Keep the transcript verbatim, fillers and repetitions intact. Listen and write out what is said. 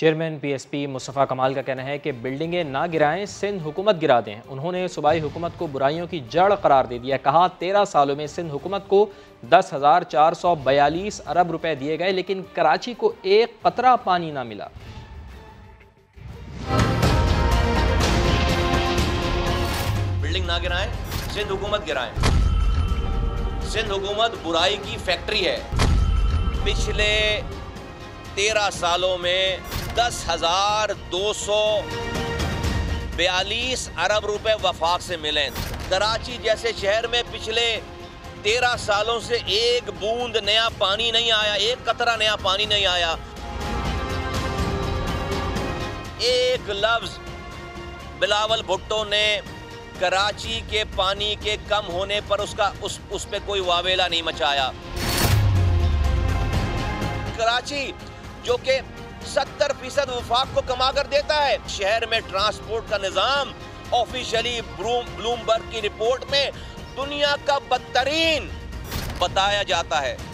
Chairman PSP Mustafa कमाल का कहना है कि बिल्डिंगें ना गिराएं, सिंध हुकूमत गिरा दें। उन्होंने सूबाई हुकूमत को बुराइयों की जड़ करार दे दिया। कहा तेरह सालों में सिंध हुकूमत को दस हज़ार चार सौ बयालीस अरब रुपए दिए गए, लेकिन कराची को एक कतरा पानी ना मिला। बिल्डिंग ना गिराएं, सिंध हुकूमत गिराएं। सिंध हुकूमत बुराई की फैक्ट्री है। पिछले तेरह सालों में दस हज़ार दो सौ बयालीस अरब रुपए वफाक से मिले। कराची जैसे शहर में पिछले तेरह सालों से एक बूंद नया पानी नहीं आया, एक कतरा नया पानी नहीं आया। एक लफ्ज़ बिलावल भुट्टो ने कराची के पानी के कम होने पर उसका उस उस पर कोई वावेला नहीं मचाया। कराची जो कि सत्तर फीसद वफाक को कमा कर देता है, शहर में ट्रांसपोर्ट का निज़ाम ऑफिशियली ब्लूमबर्ग की रिपोर्ट में दुनिया का बदतरीन बताया जाता है।